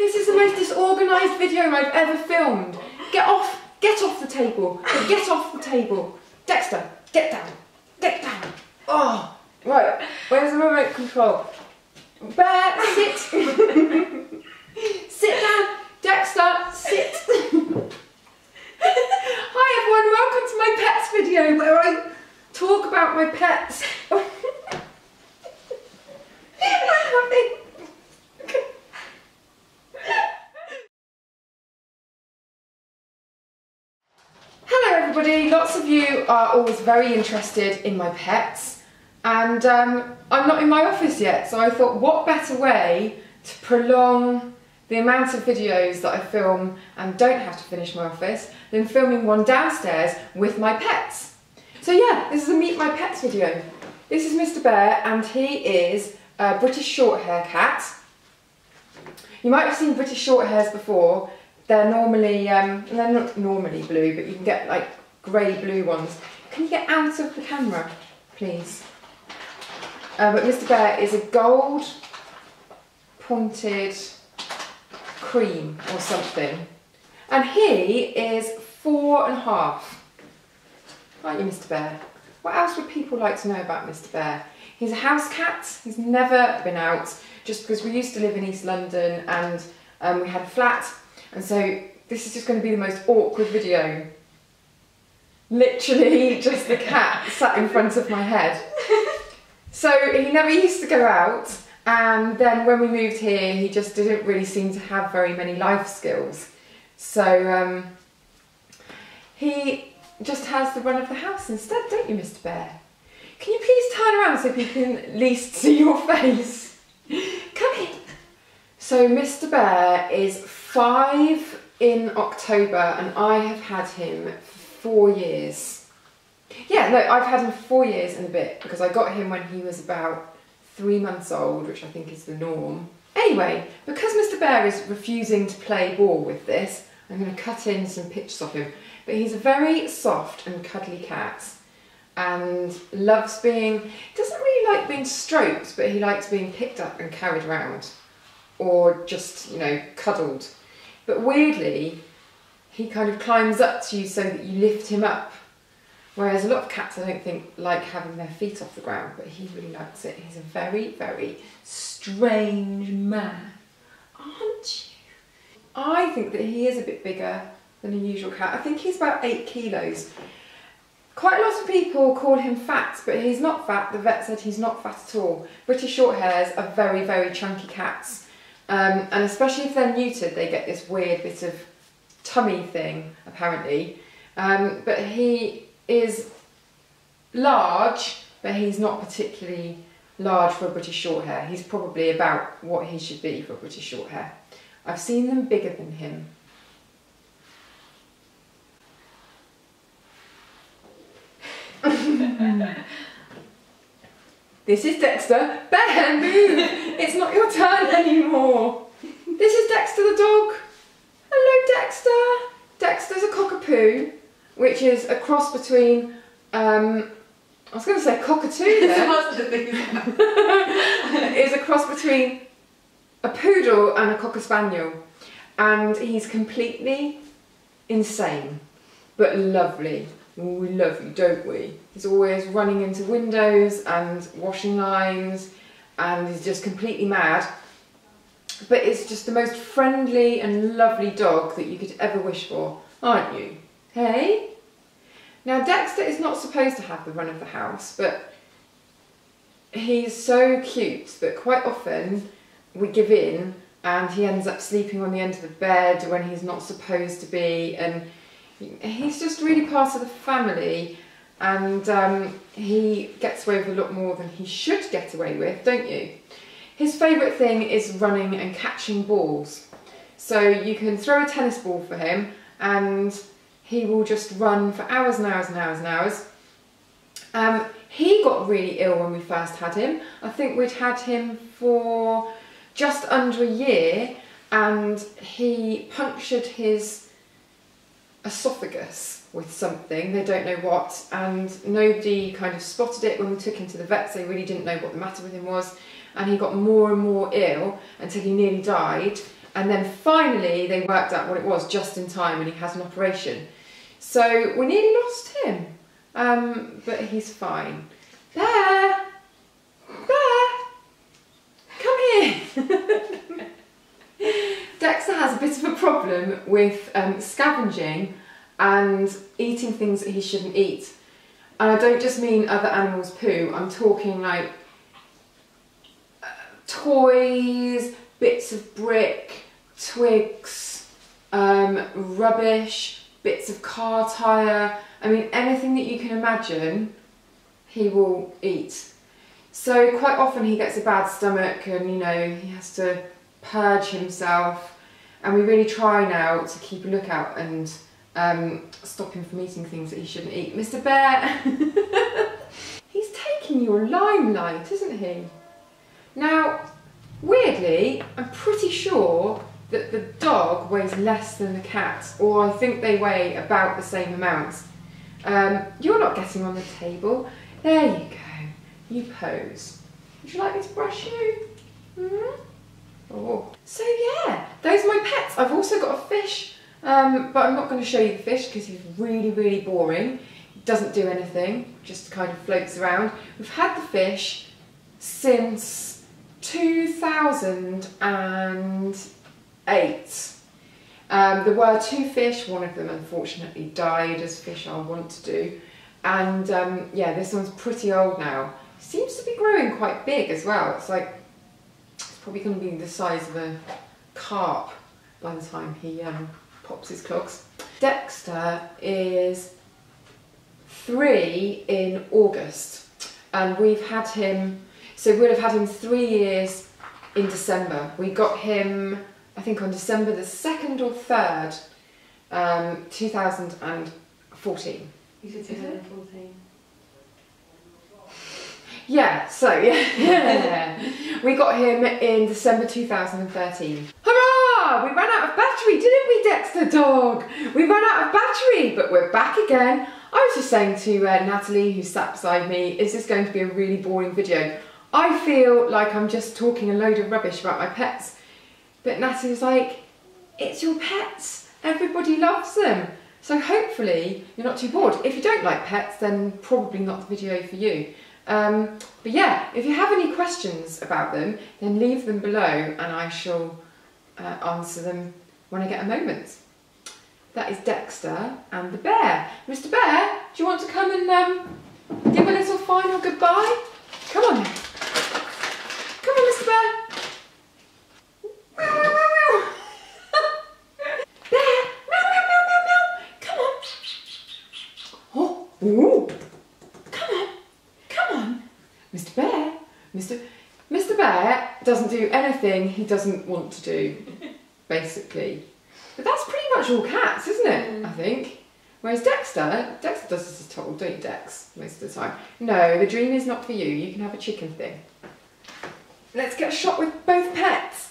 This is the most disorganised video I've ever filmed. Get off the table. Get off the table. Dexter, get down. Get down. Oh, right. Where's the remote control? Bear, sit. Sit down. Dexter, sit. Hi everyone, welcome to my pets video where I talk about my pets. Lots of you are always very interested in my pets, and I'm not in my office yet, so I thought what better way to prolong the amount of videos that I film and don't have to finish my office than filming one downstairs with my pets. So yeah, this is a Meet My Pets video. This is Mr. Bear, and he is a British Shorthair cat. You might have seen British Shorthairs before. They're normally, they're not normally blue, but you can get like grey-blue ones. Can you get out of the camera, please? But Mr. Bear is a gold-pointed cream or something. And he is 4.5. Aren't you, Mr. Bear? What else would people like to know about Mr. Bear? He's a house cat. He's never been out, just because we used to live in East London and we had a flat. And so this is just going to be the most awkward video. Literally just the cat sat in front of my head. So he never used to go out, and then when we moved here he just didn't really seem to have very many life skills. So he just has the run of the house instead, don't you, Mr. Bear? Can you please turn around so people can at least see your face? Come here. So Mr. Bear is 5 in October, and I have had him for 4 years. Yeah, no, I've had him for 4 years and a bit, because I got him when he was about 3 months old, which I think is the norm. Anyway, because Mr. Bear is refusing to play ball with this, I'm going to cut in some pictures of him. But he's a very soft and cuddly cat, and loves being, doesn't really like being stroked, but he likes being picked up and carried around, or just, you know, cuddled. But weirdly, he kind of climbs up to you so that you lift him up. Whereas a lot of cats, I don't think, like having their feet off the ground, but he really likes it. He's a very, very strange man, aren't you? I think that he is a bit bigger than a usual cat. I think he's about 8 kilos. Quite a lot of people call him fat, but he's not fat. The vet said he's not fat at all. British Shorthairs are very, very chunky cats. And especially if they're neutered, they get this weird bit of tummy thing, apparently, but he is large, but he's not particularly large for a British Shorthair. He's probably about what he should be for a British Shorthair. I've seen them bigger than him. This is Dexter. Bear, move! It's not your turn anymore. This is Dexter the dog. Hello Dexter! Dexter's a Cockapoo, which is a cross between, I was going to say cockatoo there. Is a cross between a poodle and a cocker spaniel. And he's completely insane, but lovely. We love you, don't we? He's always running into windows and washing lines, and he's just completely mad. But it's just the most friendly and lovely dog that you could ever wish for, aren't you? Hey? Now Dexter is not supposed to have the run of the house, but he's so cute that quite often we give in and he ends up sleeping on the end of the bed when he's not supposed to be, and he's just really part of the family, and he gets away with a lot more than he should get away with, don't you? His favourite thing is running and catching balls. So you can throw a tennis ball for him and he will just run for hours and hours and hours and hours. He got really ill when we first had him. I think we'd had him for just under a year, and he punctured his esophagus with something, they don't know what, and nobody kind of spotted it when we took him to the vets. They really didn't know what the matter with him was. And he got more and more ill until he nearly died, And then finally they worked out what it was just in time, and he has an operation. So we nearly lost him, but he's fine. Bear! Bear! Come here! Dexter has a bit of a problem with scavenging and eating things that he shouldn't eat. And I don't just mean other animals' poo, I'm talking like toys, bits of brick, twigs, rubbish, bits of car tyre. I mean, anything that you can imagine, he will eat. So quite often he gets a bad stomach and, you know, he has to purge himself. And we really try now to keep a lookout and stop him from eating things that he shouldn't eat. Mr. Bear! He's taking your limelight, isn't he? Now, weirdly, I'm pretty sure that the dog weighs less than the cat, or I think they weigh about the same amount. You're not getting on the table. There you go. You pose. Would you like me to brush you? Hmm? Oh. So yeah, those are my pets. I've also got a fish, but I'm not going to show you the fish because he's really, really boring. He doesn't do anything, just kind of floats around. We've had the fish since 2008. There were two fish, one of them unfortunately died, as fish I want to do, and yeah, this one's pretty old now. Seems to be growing quite big as well. It's like, it's probably going to be the size of a carp by the time he pops his clogs. Dexter is 3 in August, and we've had him, so we'll have had him 3 years in December. We got him, I think, on December the 2nd or 3rd, 2014. You said 2014. Yeah, so, yeah. We got him in December 2013. Hurrah! We ran out of battery, didn't we, Dexter dog? We ran out of battery, but we're back again. I was just saying to Natalie, who sat beside me, is this going to be a really boring video? I feel like I'm just talking a load of rubbish about my pets. But Natalie was like, it's your pets, everybody loves them. So hopefully you're not too bored. If you don't like pets, then probably not the video for you. But yeah, if you have any questions about them, then leave them below and I shall answer them when I get a moment. That is Dexter and the bear. Mr. Bear, do you want to come and give a little final goodbye? Come on then. Come on, Mr. Bear. Ooh. Come on, come on, Mr. Bear. Mr. Bear doesn't do anything he doesn't want to do, basically. But that's pretty much all cats, isn't it? I think. Whereas Dexter does this at all, don't you, Dex? Most of the time. No, the dream is not for you. You can have a chicken thing. Let's get a shot with both pets.